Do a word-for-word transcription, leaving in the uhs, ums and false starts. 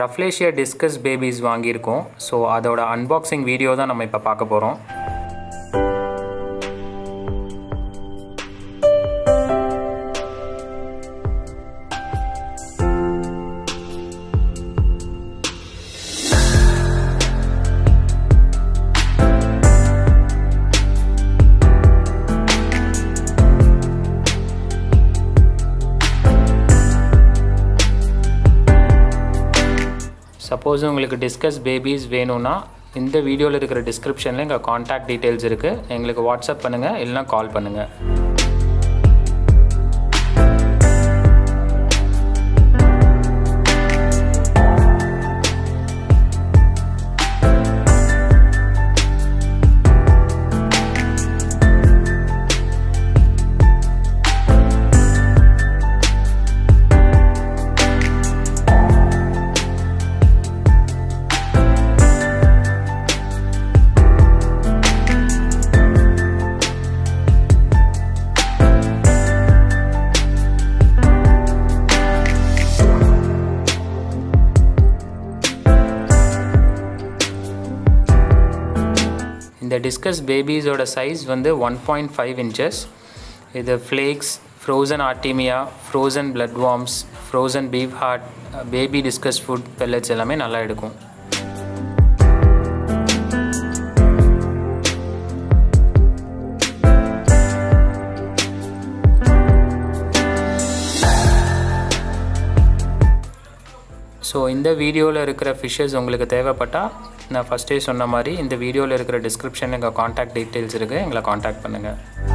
Rafflesia Discus Babies வாங்கியிருக்கோம். So அதோட unboxing video தான் நம்ம இப்போ பார்க்க போகிறோம். சப்போஸ் உங்களுக்கு டிஸ்கஸ் பேபிஸ் வேணும்னா இந்த வீடியோவில் இருக்கிற டிஸ்கிரிப்ஷனில் எங்கள் காண்டாக்ட் டீட்டெயில்ஸ் இருக்குது. எங்களுக்கு வாட்ஸ்அப் பண்ணுங்கள், இல்லைனா கால் பண்ணுங்கள். இந்த டிஸ்கஸ் பேபிஸோட சைஸ் வந்து ஒன் பாயிண்ட் ஃபைவ் இன்ச்சஸ். இது flakes, frozen artemia, frozen blood worms, frozen beef heart, baby discus food pellets எல்லாமே நல்லா எடுக்கும். ஸோ இந்த வீடியோவில் இருக்கிற ஃபிஷ்ஷஸ் உங்களுக்கு தேவைப்பட்டால் நான் ஃபஸ்ட்டே சொன்ன மாதிரி இந்த வீடியோவில் இருக்கிற டிஸ்கிரிப்ஷன் எங்கள் காண்டாக்ட் டீட்டெயில்ஸ் இருக்குது. எங்களை காண்டாக்ட் பண்ணுங்கள்.